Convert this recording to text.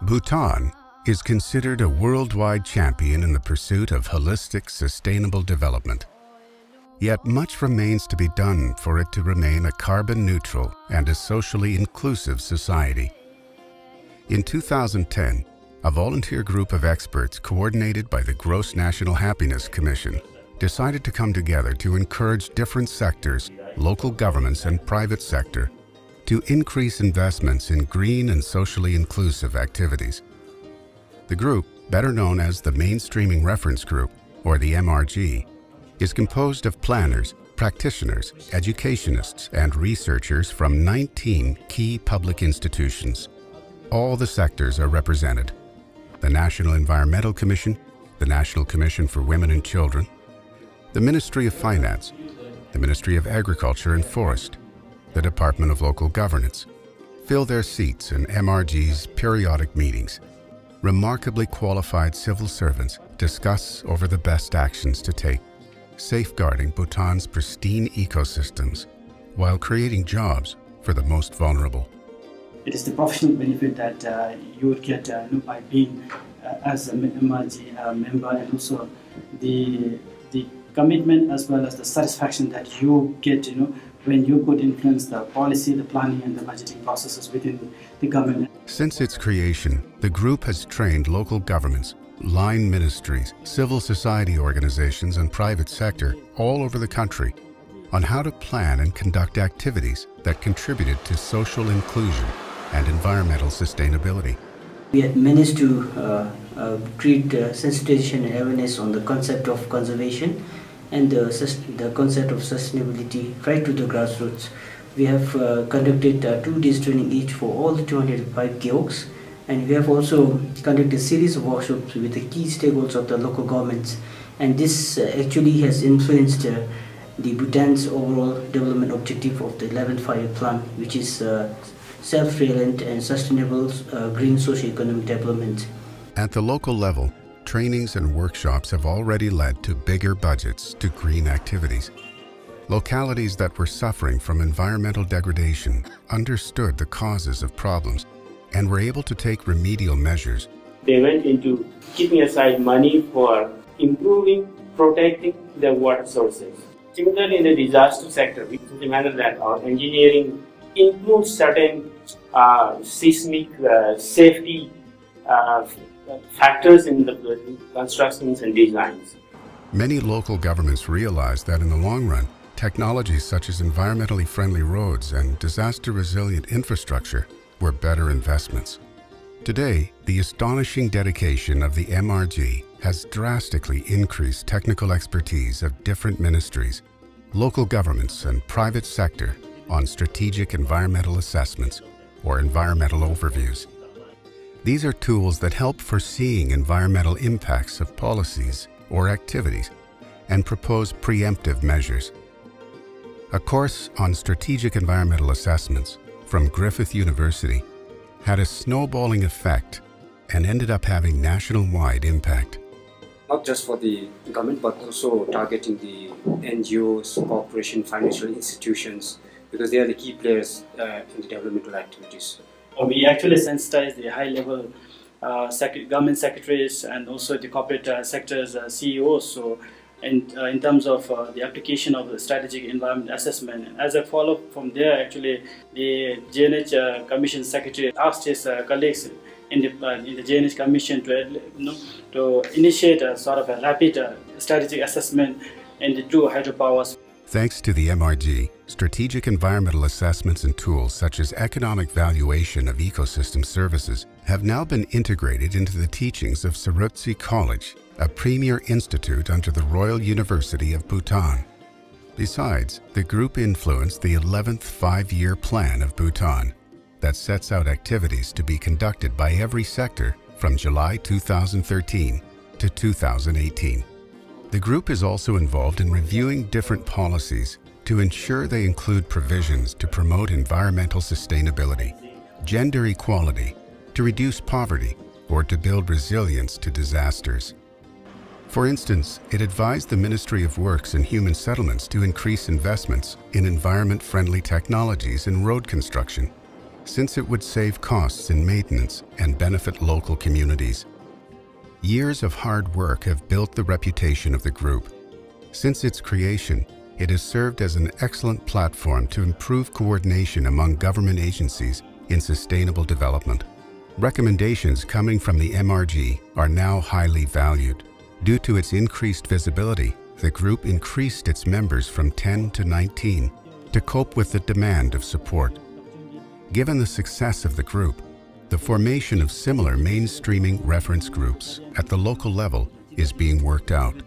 Bhutan is considered a worldwide champion in the pursuit of holistic, sustainable development. Yet much remains to be done for it to remain a carbon-neutral and a socially inclusive society. In 2010, a volunteer group of experts coordinated by the Gross National Happiness Commission decided to come together to encourage different sectors, local governments and private sector, to increase investments in green and socially inclusive activities. The group, better known as the Mainstreaming Reference Group, or the MRG, is composed of planners, practitioners, educationists, and researchers from 19 key public institutions. All the sectors are represented: the National Environmental Commission, the National Commission for Women and Children, the Ministry of Finance, the Ministry of Agriculture and Forest, the Department of Local Governance, fill their seats in MRG's periodic meetings. Remarkably qualified civil servants discuss over the best actions to take, safeguarding Bhutan's pristine ecosystems while creating jobs for the most vulnerable. It is the professional benefit that you would get by being as an MRG member, and also the commitment as well as the satisfaction that you get, when you could influence the policy, the planning and the budgeting processes within the government. Since its creation, the group has trained local governments, line ministries, civil society organizations and private sector all over the country on how to plan and conduct activities that contributed to social inclusion and environmental sustainability. We had managed to create sensitization and awareness on the concept of conservation and the concept of sustainability right to the grassroots. We have conducted 2 days training each for all the 205 kiosks, and we have also conducted a series of workshops with the key stakeholders of the local governments, and this actually has influenced the Bhutan's overall development objective of the 11th Five-Year Plan, which is self-reliant and sustainable green socio-economic development. At the local level, trainings and workshops have already led to bigger budgets to green activities. Localities that were suffering from environmental degradation understood the causes of problems and were able to take remedial measures. They went into keeping aside money for improving, protecting their water sources. Similarly, in the disaster sector, we remember that our engineering includes certain seismic safety factors in the constructions and designs. Many local governments realize that in the long run, technologies such as environmentally friendly roads and disaster-resilient infrastructure were better investments. Today, the astonishing dedication of the MRG has drastically increased technical expertise of different ministries, local governments and private sector on strategic environmental assessments or environmental overviews. These are tools that help foreseeing environmental impacts of policies or activities and propose preemptive measures. A course on strategic environmental assessments from Griffith University had a snowballing effect and ended up having national-wide impact. Not just for the government, but also targeting the NGOs, corporations, financial institutions, because they are the key players in the developmental activities. We actually sensitized the high-level government secretaries and also the corporate sector's CEOs. So, in terms of the application of the strategic environment assessment, as a follow-up from there, actually the JNH Commission secretary asked his colleagues in the JNH Commission to initiate a sort of a rapid strategic assessment in the two hydropowers. Thanks to the MRG, strategic environmental assessments and tools such as economic valuation of ecosystem services have now been integrated into the teachings of Sherubtse College, a premier institute under the Royal University of Bhutan. Besides, the group influenced the 11th Five-Year Plan of Bhutan that sets out activities to be conducted by every sector from July 2013 to 2018. The group is also involved in reviewing different policies to ensure they include provisions to promote environmental sustainability, gender equality, to reduce poverty, or to build resilience to disasters. For instance, it advised the Ministry of Works and Human Settlements to increase investments in environment-friendly technologies in road construction, since it would save costs in maintenance and benefit local communities. Years of hard work have built the reputation of the group. Since its creation, it has served as an excellent platform to improve coordination among government agencies in sustainable development. Recommendations coming from the MRG are now highly valued. Due to its increased visibility, the group increased its members from 10 to 19 to cope with the demand of support. Given the success of the group, the formation of similar mainstreaming reference groups at the local level is being worked out.